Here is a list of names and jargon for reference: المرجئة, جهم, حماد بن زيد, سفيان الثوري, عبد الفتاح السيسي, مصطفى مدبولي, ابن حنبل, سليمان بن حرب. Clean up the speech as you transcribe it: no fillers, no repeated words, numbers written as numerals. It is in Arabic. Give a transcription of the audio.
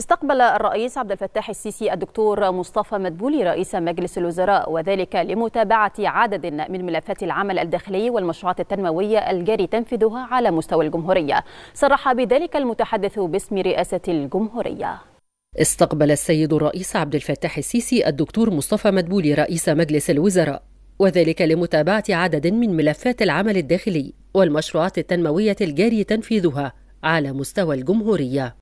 استقبل الرئيس عبد الفتاح السيسي الدكتور مصطفى مدبولي رئيس مجلس الوزراء، وذلك لمتابعة عدد من ملفات العمل الداخلي والمشروعات التنموية الجاري تنفيذها على مستوى الجمهورية. صرح بذلك المتحدث باسم رئاسة الجمهورية. استقبل السيد الرئيس عبد الفتاح السيسي الدكتور مصطفى مدبولي رئيس مجلس الوزراء، وذلك لمتابعة عدد من ملفات العمل الداخلي والمشروعات التنموية الجاري تنفيذها على مستوى الجمهورية.